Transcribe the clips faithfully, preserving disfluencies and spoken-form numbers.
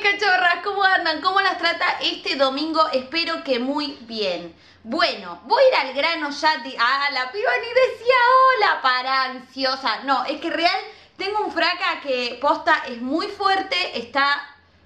mis cachorras, ¿cómo andan? ¿Cómo las trata este domingo? Espero que muy bien. Bueno, voy a ir al grano ya. De... Ah, la piba ni decía hola, para ansiosa. No, es que real, tengo un fraca que posta es muy fuerte, está...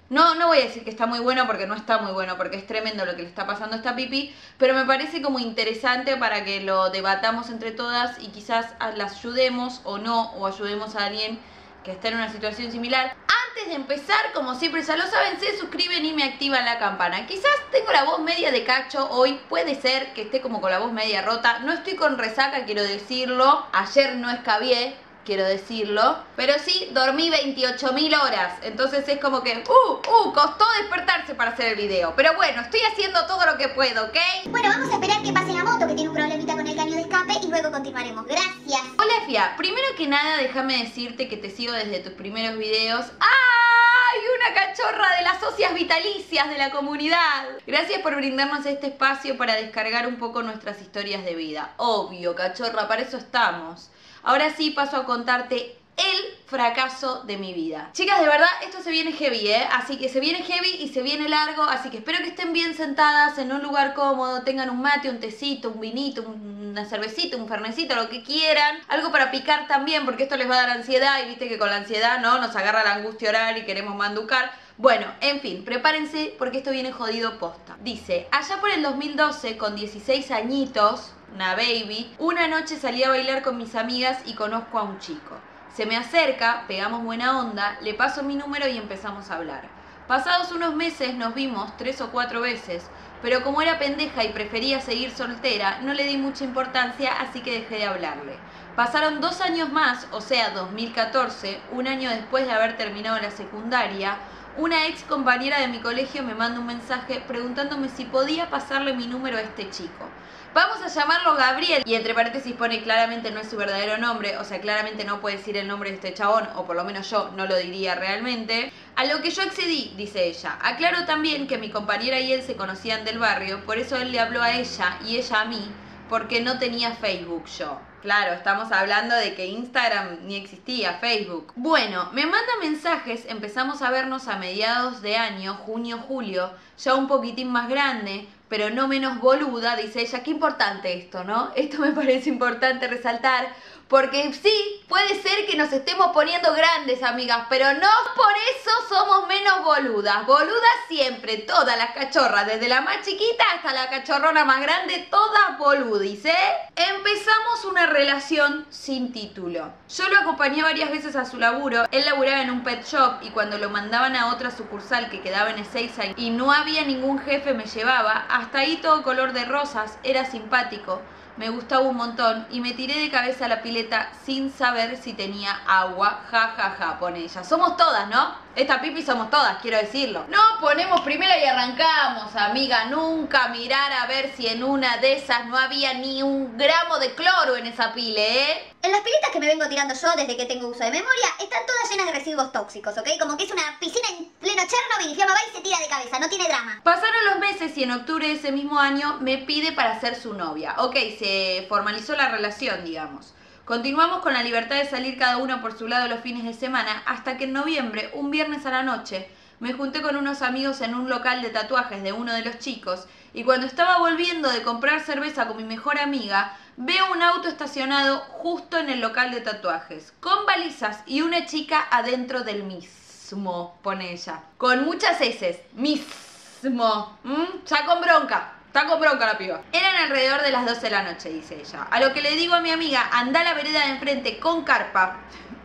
No, no voy a decir que está muy bueno porque no está muy bueno, porque es tremendo lo que le está pasando a esta Pipi, pero me parece como interesante para que lo debatamos entre todas y quizás las ayudemos o no, o ayudemos a alguien que está en una situación similar. Antes de empezar, como siempre ya lo saben, se suscriben y me activan la campana. Quizás tengo la voz media de cacho hoy, puede ser que esté como con la voz media rota. No estoy con resaca, quiero decirlo. Ayer no escabié, quiero decirlo. Pero sí, dormí veintiocho mil horas. Entonces es como que, uh, uh, costó despertarse para hacer el video. Pero bueno, estoy haciendo todo lo que puedo, ¿ok? Bueno, vamos a esperar que pase la moto, que tiene un problemita con el caño de escape, y luego continuaremos. Gracias. Hola, Fia. Primero que nada, déjame decirte que te sigo desde tus primeros videos. ¡Ay! Una cachorra de las socias vitalicias de la comunidad. Gracias por brindarnos este espacio para descargar un poco nuestras historias de vida. Obvio, cachorra, para eso estamos. Ahora sí paso a contarte el fracaso de mi vida. Chicas, de verdad, esto se viene heavy, ¿eh? Así que se viene heavy y se viene largo, así que espero que estén bien sentadas en un lugar cómodo, tengan un mate, un tecito, un vinito, una cervecita, un fernecito, lo que quieran. Algo para picar también, porque esto les va a dar ansiedad y viste que con la ansiedad, ¿no? Nos agarra la angustia oral y queremos manducar. Bueno, en fin, prepárense porque esto viene jodido posta. Dice, allá por el dos mil doce, con dieciséis añitos... una baby, una noche salí a bailar con mis amigas y conozco a un chico. Se me acerca, pegamos buena onda, le paso mi número y empezamos a hablar. Pasados unos meses nos vimos tres o cuatro veces, pero como era pendeja y prefería seguir soltera, no le di mucha importancia, así que dejé de hablarle. Pasaron dos años más, o sea, dos mil catorce, un año después de haber terminado la secundaria, una ex compañera de mi colegio me manda un mensaje preguntándome si podía pasarle mi número a este chico. Vamos a llamarlo Gabriel, y entre paréntesis pone claramente no es su verdadero nombre, o sea, claramente no puede decir el nombre de este chabón, o por lo menos yo no lo diría realmente. A lo que yo accedí, dice ella. Aclaro también que mi compañera y él se conocían del barrio, por eso él le habló a ella y ella a mí, porque no tenía Facebook yo. Claro, estamos hablando de que Instagram ni existía, Facebook. Bueno, me manda mensajes, empezamos a vernos a mediados de año, junio, julio, ya un poquitín más grande, pero no menos boluda, dice ella. Qué importante esto, ¿no? Esto me parece importante resaltar, porque sí, puede ser que nos estemos poniendo grandes, amigas, pero no por eso somos menos boludas. Boludas siempre, todas las cachorras, desde la más chiquita hasta la cachorrona más grande, todas boludice, ¿eh? Empezamos una relación sin título. Yo lo acompañé varias veces a su laburo. Él laburaba en un pet shop y cuando lo mandaban a otra sucursal que quedaba en Ezeiza y no había ningún jefe me llevaba, hasta ahí todo color de rosas, era simpático, me gustaba un montón y me tiré de cabeza a la pileta sin saber si tenía agua, ja ja ja, pone ella. Somos todas, ¿no? Esta Pipi somos todas, quiero decirlo. No ponemos primero y arrancamos, amiga. Nunca mirar a ver si en una de esas no había ni un gramo de cloro en esa pile, ¿eh? En las piletas que me vengo tirando yo desde que tengo uso de memoria, están todas llenas de residuos tóxicos, ¿ok? Como que es una piscina en pleno Chernobyl, Fiamma va y se tira de cabeza, no tiene drama. Pasaron los meses y en octubre de ese mismo año me pide para ser su novia. Ok, se formalizó la relación, digamos. Continuamos con la libertad de salir cada uno por su lado los fines de semana, hasta que en noviembre, un viernes a la noche, me junté con unos amigos en un local de tatuajes de uno de los chicos, y cuando estaba volviendo de comprar cerveza con mi mejor amiga, veo un auto estacionado justo en el local de tatuajes, con balizas y una chica adentro del mismo, pone ella. Con muchas eses, mismo, ¿Mm? Ya con bronca. Está con bronca la piba. Eran alrededor de las doce de la noche, dice ella. A lo que le digo a mi amiga, anda a la vereda de enfrente con carpa.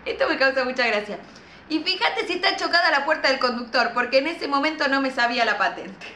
Esto me causa mucha gracia. Y fíjate si está chocada la puerta del conductor, porque en ese momento no me sabía la patente.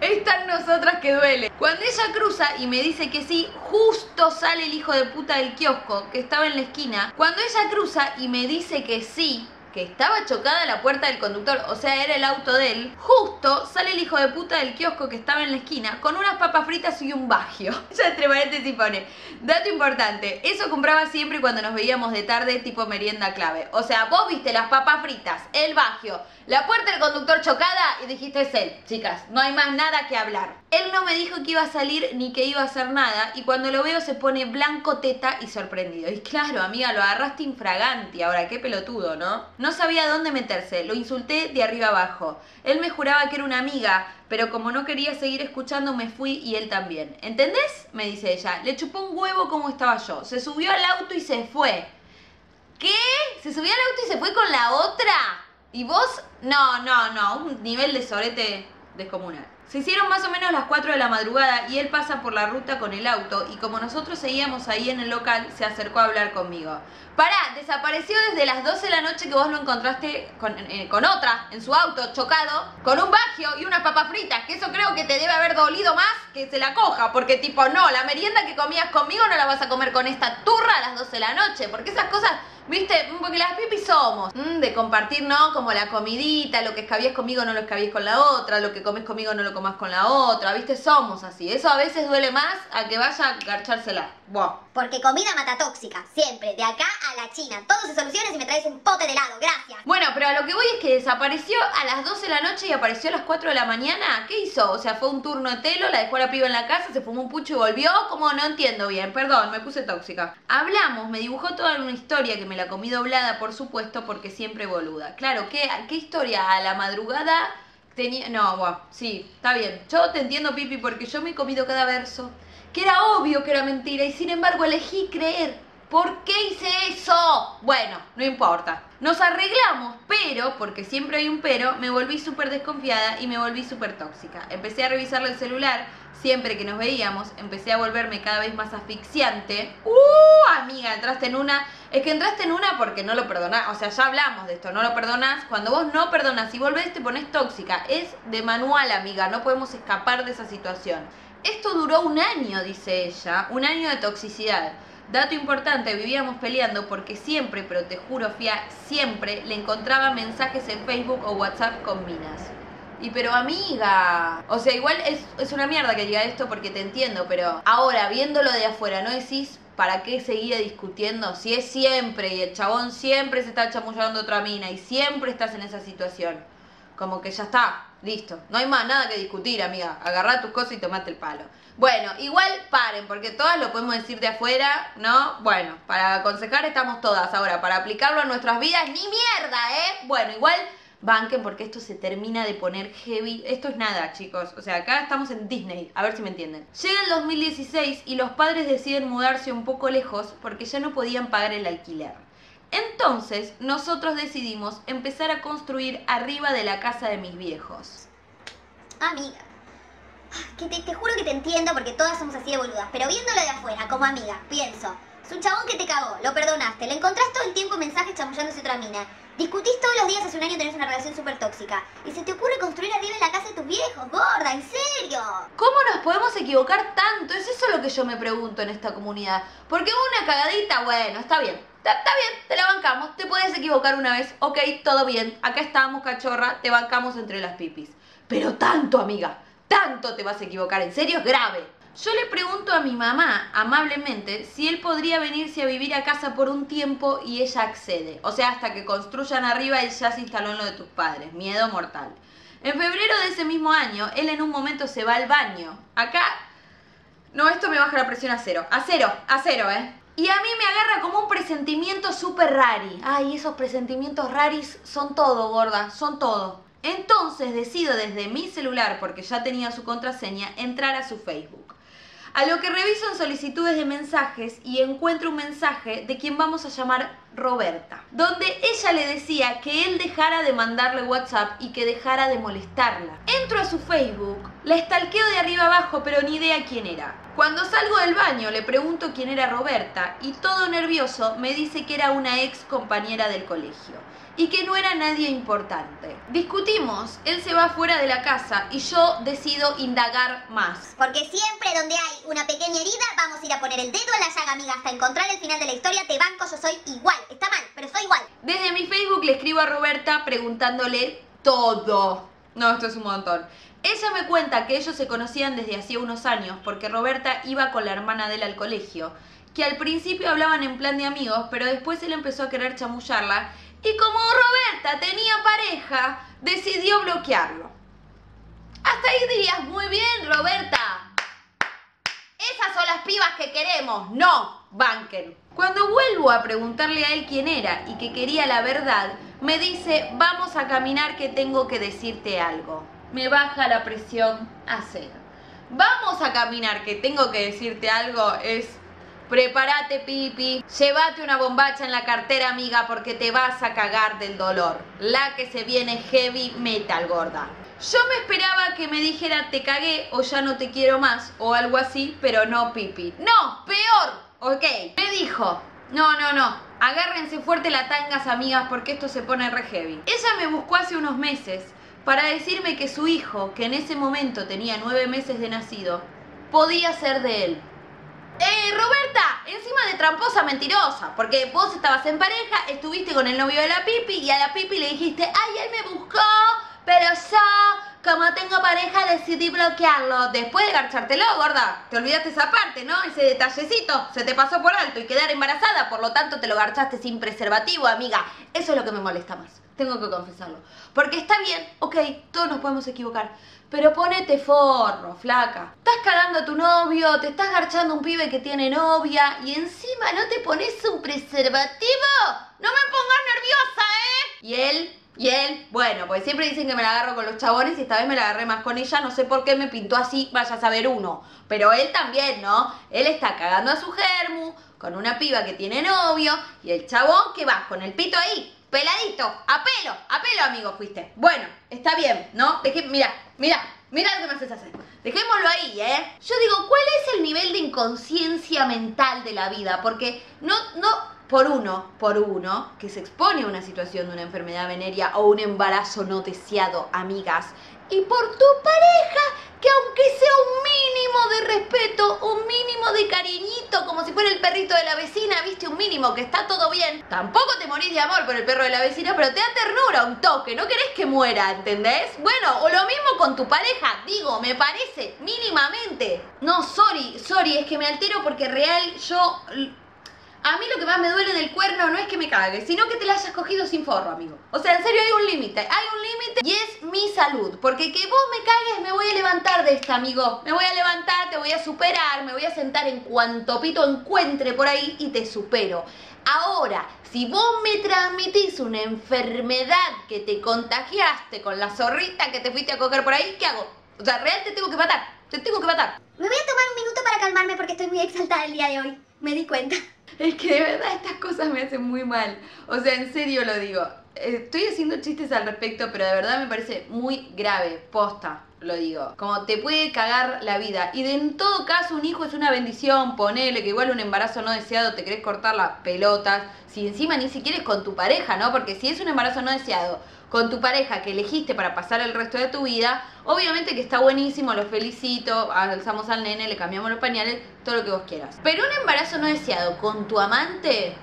Están nosotras que duele. Cuando ella cruza y me dice que sí, justo sale el hijo de puta del kiosco que estaba en la esquina. Cuando ella cruza y me dice que sí... que estaba chocada la puerta del conductor, o sea, era el auto de él, justo sale el hijo de puta del kiosco que estaba en la esquina con unas papas fritas y un bagio. Ya entre paréntesis pone, dato importante, eso compraba siempre cuando nos veíamos de tarde, tipo merienda clave. O sea, vos viste las papas fritas, el bagio, la puerta del conductor chocada y dijiste es él. Chicas, no hay más nada que hablar. Él no me dijo que iba a salir ni que iba a hacer nada y cuando lo veo se pone blanco teta y sorprendido. Y claro, amiga, lo agarraste infraganti ahora, qué pelotudo, ¿no? No No sabía dónde meterse, lo insulté de arriba abajo. Él me juraba que era una amiga, pero como no quería seguir escuchando me fui y él también. ¿Entendés?, me dice ella. Le chupó un huevo como estaba yo. Se subió al auto y se fue. ¿Qué? ¿Se subió al auto y se fue con la otra? ¿Y vos? No, no, no, un nivel de sorete descomunal. Se hicieron más o menos las cuatro de la madrugada y él pasa por la ruta con el auto y como nosotros seguíamos ahí en el local, se acercó a hablar conmigo. Pará, desapareció desde las doce de la noche que vos lo encontraste con, eh, con otra, en su auto, chocado, con un bagio y unas papas fritas, que eso creo que te debe haber dolido más que se la coja, porque tipo, no, la merienda que comías conmigo no la vas a comer con esta turra a las doce de la noche, porque esas cosas... ¿Viste? Porque las pipis somos. Mm, de compartir, ¿no? Como la comidita, lo que escabías conmigo no lo escabías con la otra, lo que comes conmigo no lo comas con la otra, ¿viste? Somos así. Eso a veces duele más a que vaya a garchársela. Buah. Porque comida mata tóxica, siempre, de acá a la China. Todo se soluciona si me traes un pote de helado, gracias. Bueno, pero a lo que voy es que desapareció a las doce de la noche y apareció a las cuatro de la mañana. ¿Qué hizo? O sea, fue un turno de telo, la dejó a la piba en la casa, se fumó un pucho y volvió. Como no entiendo bien, perdón, me puse tóxica. Hablamos, me dibujó toda una historia que me la comí doblada, por supuesto, porque siempre boluda. Claro, ¿qué, qué historia? A la madrugada tenía... No, bueno, sí, está bien. Yo te entiendo, Pipi, porque yo me he comido cada verso. Que era obvio que era mentira y sin embargo elegí creer. ¿Por qué hice eso? Bueno, no importa. Nos arreglamos, pero, porque siempre hay un pero, me volví súper desconfiada y me volví súper tóxica. Empecé a revisarle el celular siempre que nos veíamos, empecé a volverme cada vez más asfixiante. ¡Uh, amiga! Entraste en una... Es que entraste en una porque no lo perdonás. O sea, ya hablamos de esto, no lo perdonás. Cuando vos no perdonás y volvés te pones tóxica. Es de manual, amiga, no podemos escapar de esa situación. Esto duró un año, dice ella, un año de toxicidad. Dato importante, vivíamos peleando porque siempre, pero te juro, Fia, siempre le encontraba mensajes en Facebook o WhatsApp con minas. Y pero amiga, o sea, igual es, es una mierda que diga esto porque te entiendo, pero ahora viéndolo de afuera, ¿no decís para qué seguía discutiendo? Si es siempre y el chabón siempre se está chamullando otra mina y siempre estás en esa situación. Como que ya está, listo. No hay más nada que discutir, amiga. Agarrá tus cosas y tomate el palo. Bueno, igual paren, porque todas lo podemos decir de afuera, ¿no? Bueno, para aconsejar estamos todas. Ahora, para aplicarlo a nuestras vidas, ni mierda, ¿eh? Bueno, igual banquen porque esto se termina de poner heavy. Esto es nada, chicos. O sea, acá estamos en Disney. A ver si me entienden. Llega el dos mil dieciséis y los padres deciden mudarse un poco lejos porque ya no podían pagar el alquiler. Entonces, nosotros decidimos empezar a construir arriba de la casa de mis viejos. Amiga, que te, te juro que te entiendo porque todas somos así de boludas, pero viéndolo de afuera, como amiga, pienso, es un chabón que te cagó, lo perdonaste, le encontrás todo el tiempo mensajes chamullándose otra mina, discutís todos los días hace un año, tenés una relación súper tóxica, y se te ocurre construir arriba de la casa de tus viejos, gorda, en serio. ¿Cómo nos podemos equivocar tanto? Es eso lo que yo me pregunto en esta comunidad, porque una cagadita, bueno, está bien. Está bien, te la bancamos, te puedes equivocar una vez, ok, todo bien, acá estamos, cachorra, te bancamos entre las pipis. Pero tanto, amiga, tanto te vas a equivocar, en serio es grave. Yo le pregunto a mi mamá, amablemente, si él podría venirse a vivir a casa por un tiempo y ella accede. O sea, hasta que construyan arriba, él ya se instaló en lo de tus padres, miedo mortal. En febrero de ese mismo año, él en un momento se va al baño. Acá, no, esto me baja la presión a cero, a cero, a cero, eh. Y a mí me agarra como un presentimiento súper rari. Ay, esos presentimientos raris son todo, gorda, son todo. Entonces decido desde mi celular, porque ya tenía su contraseña, entrar a su Facebook. A lo que reviso en solicitudes de mensajes y encuentro un mensaje de quien vamos a llamar Roberta, donde ella le decía que él dejara de mandarle WhatsApp y que dejara de molestarla. Entro a su Facebook, la estalqueo de arriba abajo, pero ni idea quién era. Cuando salgo del baño le pregunto quién era Roberta y todo nervioso me dice que era una ex compañera del colegio y que no era nadie importante. Discutimos, él se va fuera de la casa y yo decido indagar más. Porque siempre donde hay una pequeña herida vamos a ir a poner el dedo en la llaga, amiga, hasta encontrar el final de la historia. Te banco, yo soy igual, está mal, pero soy igual. Desde mi Facebook le escribo a Roberta preguntándole todo. No, esto es un montón. Ella me cuenta que ellos se conocían desde hacía unos años porque Roberta iba con la hermana de él al colegio, que al principio hablaban en plan de amigos, pero después él empezó a querer chamullarla y como Roberta tenía pareja, decidió bloquearlo. Hasta ahí dirías, muy bien, Roberta. Esas son las pibas que queremos, no, banquen. Cuando vuelvo a preguntarle a él quién era y que quería la verdad, me dice, vamos a caminar que tengo que decirte algo. Me baja la presión a cero. Vamos a caminar que tengo que decirte algo es, prepárate pipi, llévate una bombacha en la cartera amiga porque te vas a cagar del dolor. La que se viene heavy metal, gorda. Yo me esperaba que me dijera te cagué o ya no te quiero más o algo así, pero no pipi. No, peor, ok. Me dijo, no, no, no, agárrense fuerte las tangas amigas porque esto se pone re heavy. Ella me buscó hace unos meses para decirme que su hijo, que en ese momento tenía nueve meses de nacido, podía ser de él. Eh, Roberta, encima de tramposa mentirosa, porque vos estabas en pareja, estuviste con el novio de la pipi y a la pipi le dijiste, ay, él me buscó, pero yo, como tengo pareja, decidí bloquearlo. Después de garchártelo, gorda, te olvidaste esa parte, ¿no? Ese detallecito, se te pasó por alto y quedar embarazada, por lo tanto te lo garchaste sin preservativo, amiga. Eso es lo que me molesta más, tengo que confesarlo. Porque está bien, ok, todos nos podemos equivocar, pero ponete forro, flaca. Estás cagando a tu novio, te estás garchando a un pibe que tiene novia y encima no te pones un preservativo. ¡No me pongas nerviosa, eh! Y él, y él, bueno, pues siempre dicen que me la agarro con los chabones y esta vez me la agarré más con ella. No sé por qué me pintó así, vaya a saber uno. Pero él también, ¿no? Él está cagando a su germu con una piba que tiene novio y el chabón que va con el pito ahí. Peladito, a pelo, a pelo, amigo, fuiste. Bueno, está bien, ¿no? Dejé, mirá, mirá, mirá lo que me haces hacer. Dejémoslo ahí, ¿eh? Yo digo, ¿cuál es el nivel de inconsciencia mental de la vida? Porque no, no, por uno, por uno, que se expone a una situación de una enfermedad venérea o un embarazo no deseado, amigas. Y por tu pareja, que aunque sea un mínimo de respeto, un mínimo de cariñito, como si fuera el perrito de la vecina, viste, un mínimo que está todo bien. Tampoco te morís de amor por el perro de la vecina, pero te da ternura, un toque, no querés que muera, ¿entendés? Bueno, o lo mismo con tu pareja, digo, me parece, mínimamente. No, sorry, sorry, es que me altero porque real yo... A mí lo que más me duele del cuerno no es que me cague, sino que te la hayas cogido sin forro, amigo. O sea, en serio hay un límite, hay un límite y es mi salud. Porque que vos me cagues me voy a levantar de esta, amigo. Me voy a levantar, te voy a superar, me voy a sentar en cuanto pito encuentre por ahí y te supero. Ahora, si vos me transmitís una enfermedad que te contagiaste con la zorrita que te fuiste a coger por ahí, ¿qué hago? O sea, real te tengo que matar, te tengo que matar. Me voy a tomar un minuto para calmarme porque estoy muy exaltada el día de hoy. Me di cuenta. Es que de verdad estas cosas me hacen muy mal. O sea, en serio lo digo. Estoy haciendo chistes al respecto, pero de verdad me parece muy grave. Posta, lo digo. Como te puede cagar la vida. Y de en todo caso un hijo es una bendición. Ponele que igual un embarazo no deseado te querés cortar las pelotas. Si encima ni siquiera es con tu pareja, ¿no? Porque si es un embarazo no deseado con tu pareja que elegiste para pasar el resto de tu vida, obviamente que está buenísimo, los felicito, alzamos al nene, le cambiamos los pañales, todo lo que vos quieras. Pero un embarazo no deseado con tu amante,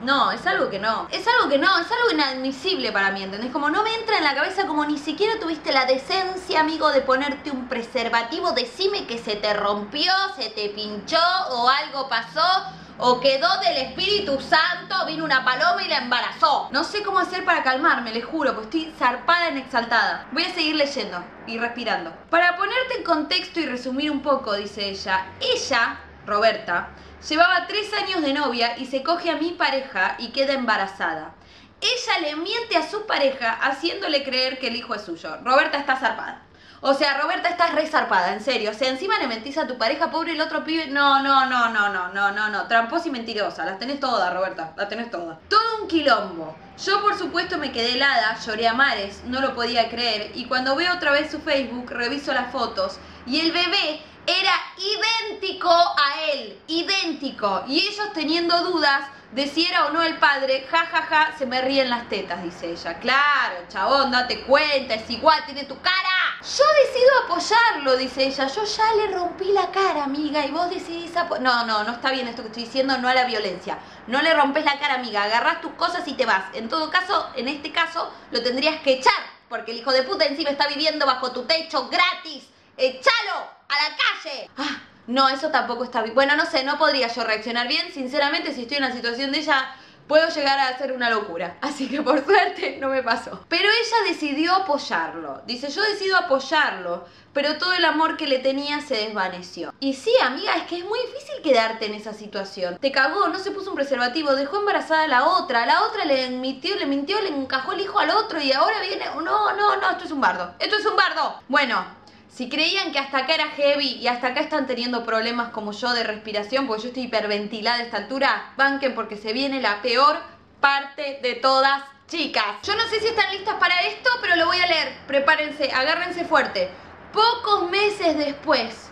no, es algo que no, es algo que no, es algo inadmisible para mí, ¿entendés? Como no me entra en la cabeza, como ni siquiera tuviste la decencia, amigo, de ponerte un preservativo, decime que se te rompió, se te pinchó o algo pasó. O quedó del Espíritu Santo, vino una paloma y la embarazó. No sé cómo hacer para calmarme, les juro, pues estoy zarpada en exaltada. Voy a seguir leyendo y respirando. Para ponerte en contexto y resumir un poco, dice ella, ella, Roberta, llevaba tres años de novia y se coge a mi pareja y queda embarazada. Ella le miente a su pareja haciéndole creer que el hijo es suyo. Roberta está zarpada. O sea, Roberta, estás re zarpada, en serio. O sea, encima le mentís a tu pareja, pobre el otro pibe. No, no, no, no, no, no, no, no. Tramposa y mentirosa. Las tenés todas, Roberta. Las tenés todas. Todo un quilombo. Yo, por supuesto, me quedé helada, lloré a mares, no lo podía creer. Y cuando veo otra vez su Facebook, reviso las fotos y el bebé era idéntico a él. Idéntico. Y ellos teniendo dudas de si era o no el padre, ja, ja, ja, se me ríen las tetas, dice ella. Claro, chabón, date cuenta, es igual, tiene tu cara. Yo decido apoyarlo, dice ella. Yo ya le rompí la cara, amiga, y vos decidís apoyar. No, no, no está bien esto que estoy diciendo, no a la violencia. No le rompes la cara, amiga, agarrás tus cosas y te vas. En todo caso, en este caso, lo tendrías que echar, porque el hijo de puta encima está viviendo bajo tu techo gratis. ¡Echalo a la calle! Ah, no, eso tampoco está bien. Bueno, no sé, no podría yo reaccionar bien. Sinceramente, si estoy en la situación de ella, puedo llegar a hacer una locura. Así que por suerte no me pasó. Pero ella decidió apoyarlo. Dice, yo decido apoyarlo, pero todo el amor que le tenía se desvaneció. Y sí, amiga, es que es muy difícil quedarte en esa situación. Te cagó, no se puso un preservativo, dejó embarazada a la otra, a la otra le mintió, le mintió, le encajó el hijo al otro y ahora viene... No, no, no, esto es un bardo. ¡Esto es un bardo! Bueno... Si creían que hasta acá era heavy y hasta acá están teniendo problemas como yo de respiración, porque yo estoy hiperventilada a esta altura, banquen porque se viene la peor parte de todas, chicas. Yo no sé si están listas para esto, pero lo voy a leer. Prepárense, agárrense fuerte. Pocos meses después,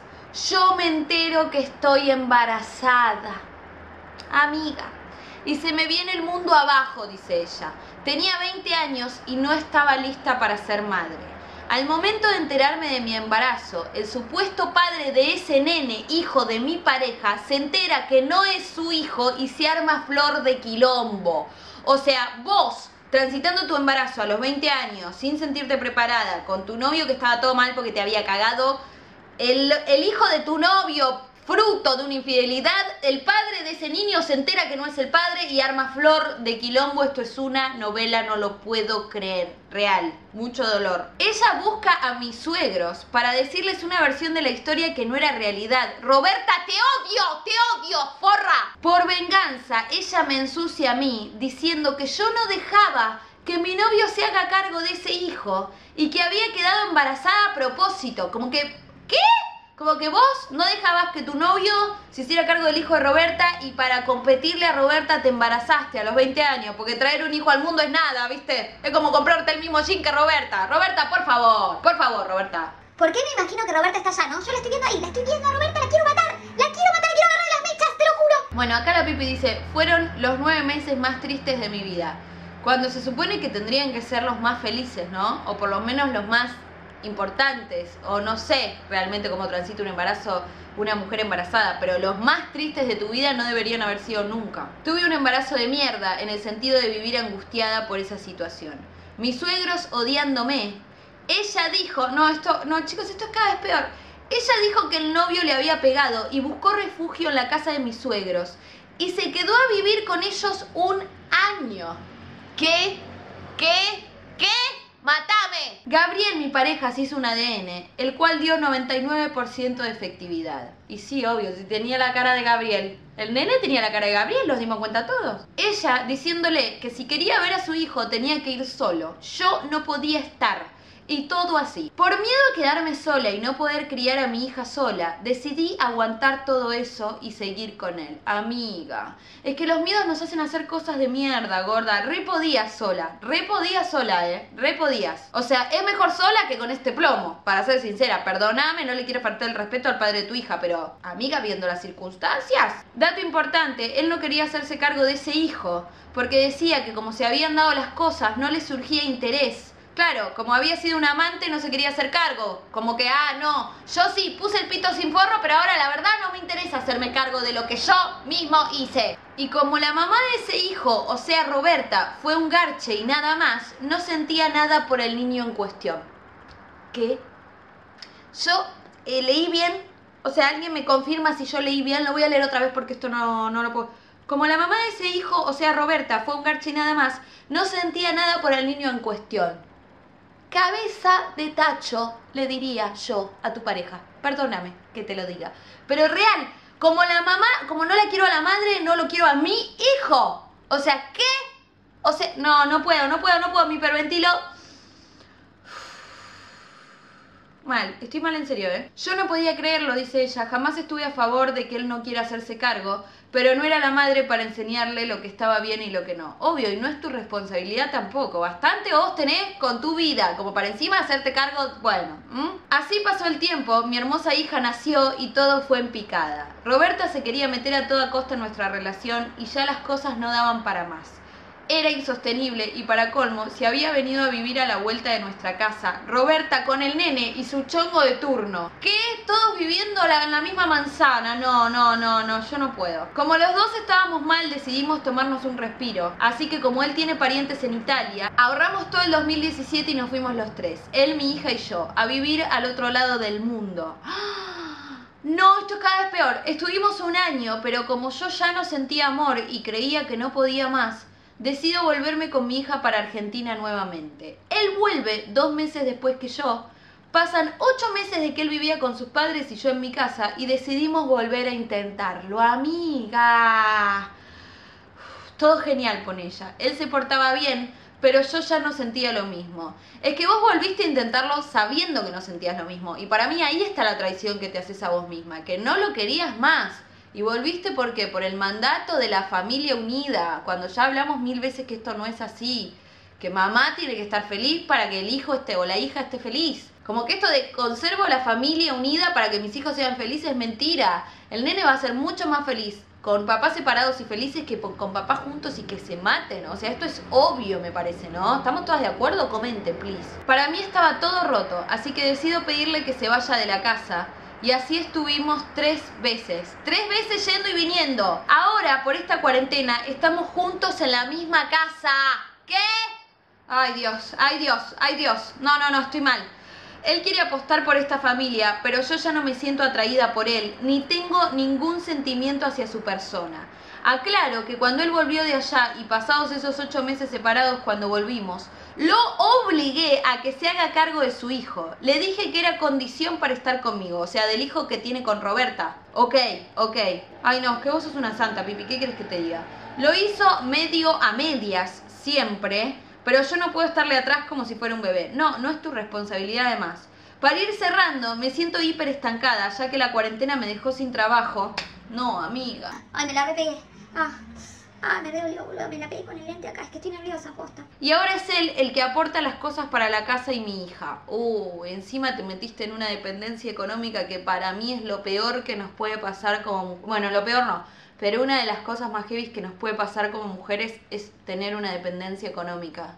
yo me entero que estoy embarazada. Amiga. Y se me viene el mundo abajo, dice ella. Tenía veinte años y no estaba lista para ser madre. Al momento de enterarme de mi embarazo, el supuesto padre de ese nene, hijo de mi pareja, se entera que no es su hijo y se arma flor de quilombo. O sea, vos, transitando tu embarazo a los veinte años, sin sentirte preparada, con tu novio que estaba todo mal porque te había cagado, el, el hijo de tu novio, fruto de una infidelidad, el padre de ese niño se entera que no es el padre y arma flor de quilombo. Esto es una novela, no lo puedo creer. Real, mucho dolor. Ella busca a mis suegros para decirles una versión de la historia que no era realidad. Roberta, te odio, te odio, forra. Por venganza, ella me ensucia a mí diciendo que yo no dejaba que mi novio se haga cargo de ese hijo y que había quedado embarazada a propósito. Como que, ¿qué? Como que vos no dejabas que tu novio se hiciera cargo del hijo de Roberta y para competirle a Roberta te embarazaste a los veinte años, porque traer un hijo al mundo es nada, ¿viste? Es como comprarte el mismo jean que Roberta. Roberta, por favor, por favor, Roberta. ¿Por qué me imagino que Roberta está allá, no? Yo la estoy viendo ahí, la estoy viendo a Roberta, la quiero matar, la quiero matar, quiero agarrar las mechas, te lo juro. Bueno, acá la Pipi dice, fueron los nueve meses más tristes de mi vida, cuando se supone que tendrían que ser los más felices, ¿no? O por lo menos los más... importantes, o no sé realmente cómo transita un embarazo una mujer embarazada, pero los más tristes de tu vida no deberían haber sido nunca. Tuve un embarazo de mierda en el sentido de vivir angustiada por esa situación. Mis suegros odiándome. Ella dijo, no, esto, no, chicos, esto es cada vez peor. Ella dijo que el novio le había pegado y buscó refugio en la casa de mis suegros y se quedó a vivir con ellos un año. ¿Qué? ¿Qué? ¿Qué? ¡Matame! Gabriel, mi pareja, se hizo un A D N, el cual dio noventa y nueve por ciento de efectividad. Y sí, obvio, si tenía la cara de Gabriel. El nene tenía la cara de Gabriel, los dimos cuenta todos. Ella diciéndole que si quería ver a su hijo tenía que ir solo. Yo no podía estar. Y todo así. Por miedo a quedarme sola y no poder criar a mi hija sola, decidí aguantar todo eso y seguir con él. Amiga, es que los miedos nos hacen hacer cosas de mierda, gorda. Re podías sola, re podías sola, eh. Re podías. O sea, es mejor sola que con este plomo. Para ser sincera, perdóname, no le quiero faltar el respeto al padre de tu hija, pero amiga, viendo las circunstancias. Dato importante, él no quería hacerse cargo de ese hijo, porque decía que como se habían dado las cosas, no le surgía interés. Claro, como había sido un amante no se quería hacer cargo. Como que, ah, no, yo sí puse el pito sin forro, pero ahora la verdad no me interesa hacerme cargo de lo que yo mismo hice. Y como la mamá de ese hijo, o sea Roberta, fue un garche y nada más, no sentía nada por el niño en cuestión. ¿Qué? Yo eh, leí bien, o sea, alguien me confirma si yo leí bien, lo voy a leer otra vez porque esto no, no lo puedo... Como la mamá de ese hijo, o sea Roberta, fue un garche y nada más, no sentía nada por el niño en cuestión. Cabeza de tacho, le diría yo a tu pareja. Perdóname que te lo diga. Pero real, como la mamá, como no la quiero a la madre, no lo quiero a mi hijo. O sea, ¿qué? O sea, no, no puedo, no puedo, no puedo, me hiperventilo. Mal, estoy mal en serio, ¿eh? Yo no podía creerlo, dice ella. Jamás estuve a favor de que él no quiera hacerse cargo, pero no era la madre para enseñarle lo que estaba bien y lo que no. Obvio, y no es tu responsabilidad tampoco. Bastante vos tenés con tu vida, como para encima hacerte cargo, bueno. ¿Mm? Así pasó el tiempo, mi hermosa hija nació y todo fue en picada. Roberta se quería meter a toda costa en nuestra relación y ya las cosas no daban para más. Era insostenible y para colmo, se había venido a vivir a la vuelta de nuestra casa. Roberta con el nene y su chongo de turno. ¿Qué? ¿Todos viviendo en la misma manzana? No, no, no, no, yo no puedo. Como los dos estábamos mal, decidimos tomarnos un respiro. Así que como él tiene parientes en Italia, ahorramos todo el dos mil diecisiete y nos fuimos los tres. Él, mi hija y yo, a vivir al otro lado del mundo. No, esto es cada vez peor. Estuvimos un año, pero como yo ya no sentía amor y creía que no podía más, decido volverme con mi hija para Argentina nuevamente. Él vuelve dos meses después que yo. Pasan ocho meses de que él vivía con sus padres y yo en mi casa y decidimos volver a intentarlo. ¡Amiga! Uf, todo genial con ella. Él se portaba bien, pero yo ya no sentía lo mismo. Es que vos volviste a intentarlo sabiendo que no sentías lo mismo. Y para mí ahí está la traición que te haces a vos misma, que no lo querías más. Y volviste, ¿por qué? Por el mandato de la familia unida, cuando ya hablamos mil veces que esto no es así, que mamá tiene que estar feliz para que el hijo esté o la hija esté feliz. Como que esto de conservo la familia unida para que mis hijos sean felices es mentira. El nene va a ser mucho más feliz con papás separados y felices que con papás juntos y que se maten. O sea, esto es obvio, me parece, ¿no? ¿Estamos todas de acuerdo? Comenten, please. Para mí estaba todo roto, así que decido pedirle que se vaya de la casa. Y así estuvimos tres veces. Tres veces yendo y viniendo. Ahora, por esta cuarentena, estamos juntos en la misma casa. ¿Qué? Ay, Dios, ay, Dios, ay, Dios. No, no, no, estoy mal. Él quiere apostar por esta familia, pero yo ya no me siento atraída por él, ni tengo ningún sentimiento hacia su persona. Aclaro que cuando él volvió de allá y pasados esos ocho meses separados cuando volvimos, lo obligué a que se haga cargo de su hijo. Le dije que era condición para estar conmigo, o sea, del hijo que tiene con Roberta. Ok, ok. Ay, no, es que vos sos una santa, Pipi, ¿qué querés que te diga? Lo hizo medio a medias, siempre. Pero yo no puedo estarle atrás como si fuera un bebé. No, no es tu responsabilidad además. Para ir cerrando, me siento hiper estancada, ya que la cuarentena me dejó sin trabajo. No, amiga. Ay, me la repegué. Ah, ah, me veo yo, boludo. Me la pegué con el lente acá. Es que estoy nerviosa, posta. Y ahora es él el que aporta las cosas para la casa y mi hija. Uh, encima te metiste en una dependencia económica que para mí es lo peor que nos puede pasar como... Bueno, lo peor no. Pero una de las cosas más heavy que nos puede pasar como mujeres es tener una dependencia económica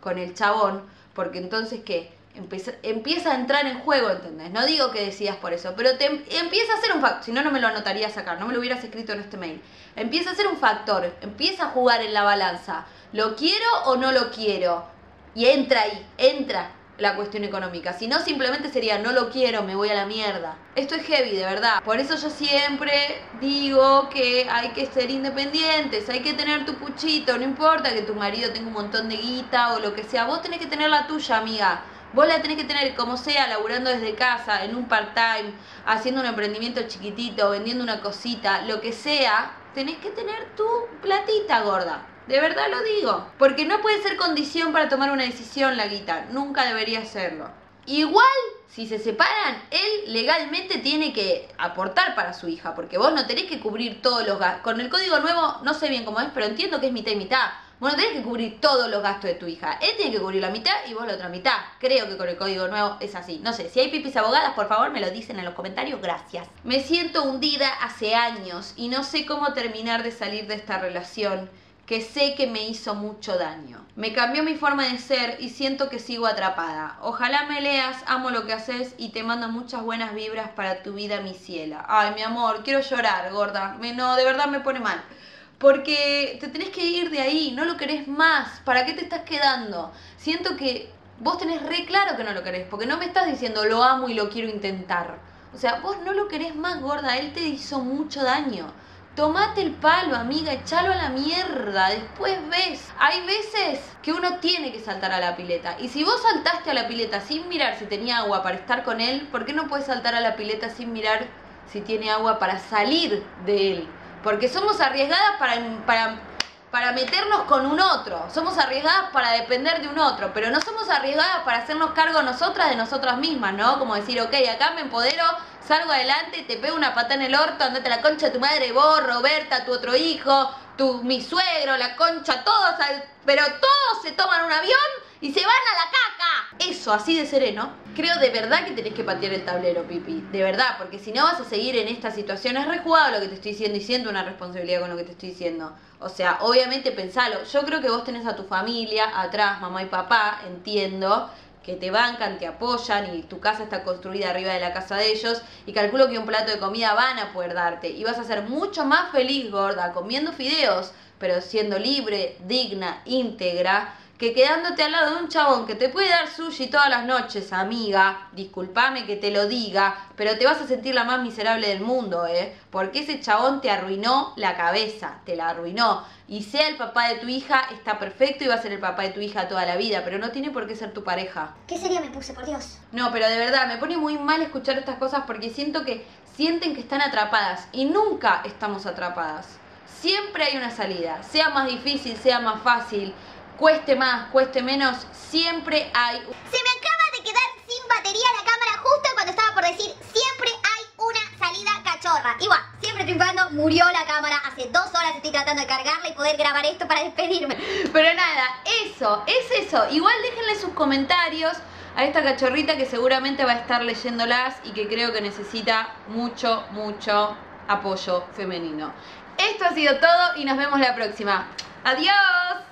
con el chabón, porque entonces, ¿qué? Empieza, empieza a entrar en juego, ¿entendés? No digo que decidas por eso, pero te empieza a ser un factor, si no, no me lo anotarías acá, no me lo hubieras escrito en este mail. Empieza a ser un factor, empieza a jugar en la balanza, ¿lo quiero o no lo quiero? Y entra ahí, entra la cuestión económica, si no simplemente sería no lo quiero, me voy a la mierda. Esto es heavy, de verdad. Por eso yo siempre digo que hay que ser independientes, hay que tener tu puchito, no importa que tu marido tenga un montón de guita o lo que sea, vos tenés que tener la tuya, amiga. Vos la tenés que tener como sea, laburando desde casa, en un part-time, haciendo un emprendimiento chiquitito, vendiendo una cosita, lo que sea, tenés que tener tu platita, gorda. De verdad lo digo, porque no puede ser condición para tomar una decisión la guita, nunca debería serlo. Igual, si se separan, él legalmente tiene que aportar para su hija, porque vos no tenés que cubrir todos los gastos. Con el código nuevo, no sé bien cómo es, pero entiendo que es mitad y mitad. Vos no tenés que cubrir todos los gastos de tu hija, él tiene que cubrir la mitad y vos la otra mitad. Creo que con el código nuevo es así, no sé, si hay pipis abogadas, por favor me lo dicen en los comentarios, gracias. Me siento hundida hace años y no sé cómo terminar de salir de esta relación que sé que me hizo mucho daño. Me cambió mi forma de ser y siento que sigo atrapada. Ojalá me leas, amo lo que haces y te mando muchas buenas vibras para tu vida, mi ciela. Ay, mi amor, quiero llorar, gorda. Me, no, de verdad me pone mal. Porque te tenés que ir de ahí, no lo querés más. ¿Para qué te estás quedando? Siento que vos tenés re claro que no lo querés, porque no me estás diciendo lo amo y lo quiero intentar. O sea, vos no lo querés más, gorda. Él te hizo mucho daño. Tomate el palo, amiga, echalo a la mierda, después ves. Hay veces que uno tiene que saltar a la pileta. Y si vos saltaste a la pileta sin mirar si tenía agua para estar con él, ¿por qué no puedes saltar a la pileta sin mirar si tiene agua para salir de él? Porque somos arriesgadas para, para, para meternos con un otro. Somos arriesgadas para depender de un otro. Pero no somos arriesgadas para hacernos cargo nosotras de nosotras mismas, ¿no? Como decir, ok, acá me empodero, salgo adelante, te pego una patada en el orto, andate a la concha de tu madre, vos, Roberta, tu otro hijo, tu, mi suegro, la concha, todos, pero todos se toman un avión y se van a la caca. Eso, así de sereno. Creo de verdad que tenés que patear el tablero, Pipi, de verdad, porque si no vas a seguir en esta situación. Es rejugado lo que te estoy diciendo y siento una responsabilidad con lo que te estoy diciendo. O sea, obviamente pensalo, yo creo que vos tenés a tu familia atrás, mamá y papá, entiendo, que te bancan, te apoyan y tu casa está construida arriba de la casa de ellos y calculo que un plato de comida van a poder darte y vas a ser mucho más feliz, gorda, comiendo fideos, pero siendo libre, digna, íntegra, que quedándote al lado de un chabón que te puede dar sushi todas las noches, amiga, disculpame que te lo diga, pero te vas a sentir la más miserable del mundo, ¿eh? Porque ese chabón te arruinó la cabeza, te la arruinó. Y sea el papá de tu hija, está perfecto y va a ser el papá de tu hija toda la vida, pero no tiene por qué ser tu pareja. ¿Qué sería me puse, por Dios? No, pero de verdad, me pone muy mal escuchar estas cosas porque siento que sienten que están atrapadas y nunca estamos atrapadas. Siempre hay una salida, sea más difícil, sea más fácil, cueste más, cueste menos, siempre hay... Se me acaba de quedar sin batería la cámara justo cuando estaba por decir siempre hay una salida cachorra. Igual, siempre triunfando, murió la cámara, hace dos horas estoy tratando de cargarla y poder grabar esto para despedirme. Pero nada, eso, es eso. Igual déjenle sus comentarios a esta cachorrita que seguramente va a estar leyéndolas y que creo que necesita mucho, mucho apoyo femenino. Esto ha sido todo y nos vemos la próxima. ¡Adiós!